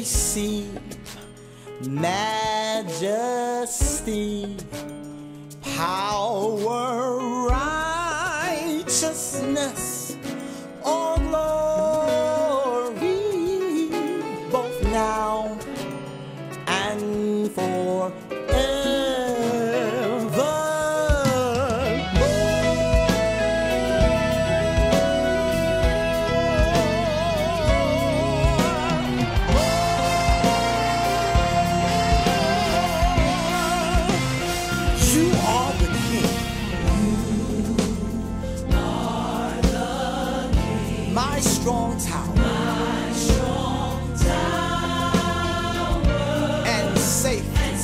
receive majesty, power, righteousness, all glory, both now and forever. My strong tower, my strong tower, and safety.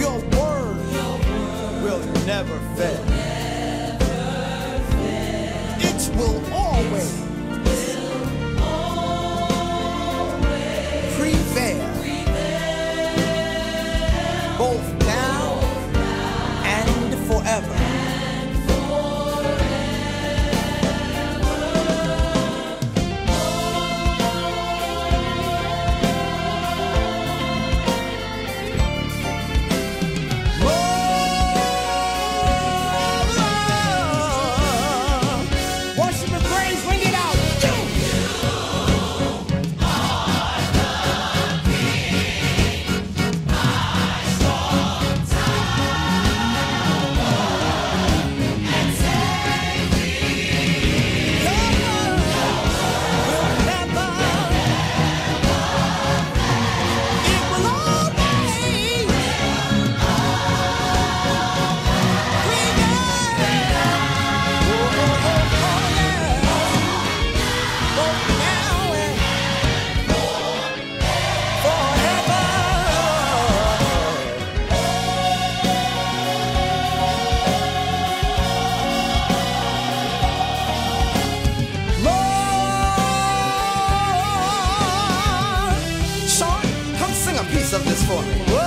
Your word will never fail. It will always. Of this for me.